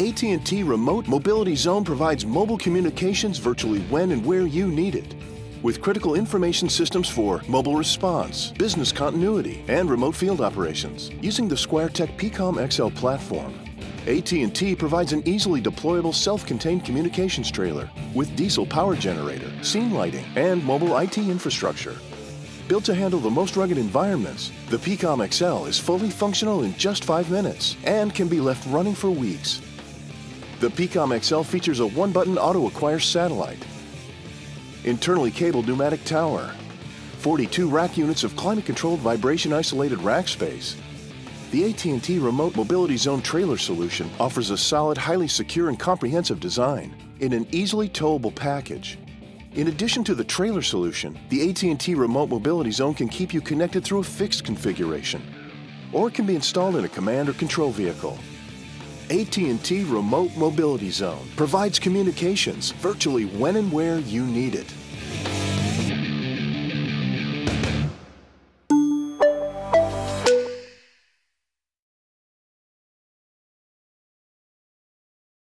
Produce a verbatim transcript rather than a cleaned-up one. A T and T Remote Mobility Zone provides mobile communications virtually when and where you need it, with critical information systems for mobile response, business continuity, and remote field operations. Using the SquireTech P C O M X L platform, A T and T provides an easily deployable self-contained communications trailer with diesel power generator, scene lighting, and mobile I T infrastructure. Built to handle the most rugged environments, the P C O M X L is fully functional in just five minutes and can be left running for weeks. The P C O M X L features a one-button auto-acquire satellite, internally cabled pneumatic tower, forty-two rack units of climate-controlled vibration-isolated rack space. The A T and T Remote Mobility Zone trailer solution offers a solid, highly secure and comprehensive design in an easily towable package. In addition to the trailer solution, the A T and T Remote Mobility Zone can keep you connected through a fixed configuration, or it can be installed in a command or control vehicle. A T and T Remote Mobility Zone provides communications virtually when and where you need it.